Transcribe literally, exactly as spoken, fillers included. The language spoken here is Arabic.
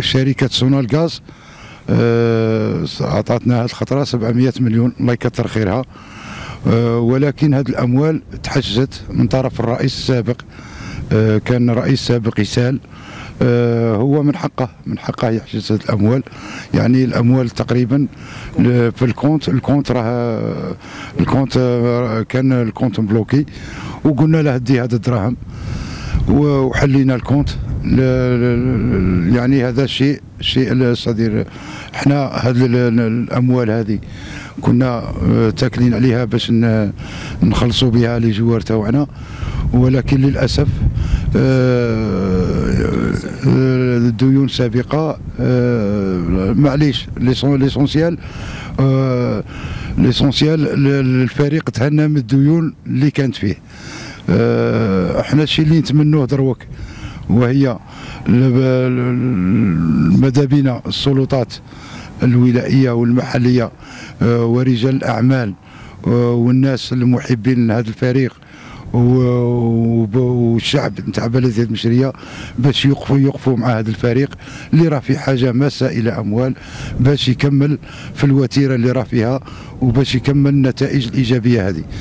شركه سونال قاز اعطتنا هذه الخطره سبعمائة مليون، الله يكثر خيرها. ولكن هذه الاموال تحجزت من طرف الرئيس السابق، كان رئيس سابق يسال، هو من حقه من حقه يحجز هذه الاموال. يعني الاموال تقريبا في الكونت الكونت راه الكونت كان الكونت بلوكي، وقلنا له دي هذا الدراهم وحلينا الكونت. يعني هذا شيء شيء الصدير، احنا هذه الاموال هذه كنا تاكلين عليها باش نخلصوا بها لجوار تاعنا، ولكن للاسف الديون سابقه. معليش ليسونسيال ليسونسيال الفريق تهنى من الديون اللي كانت فيه. احنا الشيء اللي نتمنوه دروك، وهي ماذا بينا السلطات الولائيه والمحليه ورجال الاعمال والناس المحبين لهذا الفريق والشعب نتاع بلديه المشريه باش يوقفوا يوقفوا مع هذا الفريق اللي راه في حاجه ماسه الى اموال، باش يكمل في الوتيره اللي راه فيها وباش يكمل النتائج الايجابيه هذه.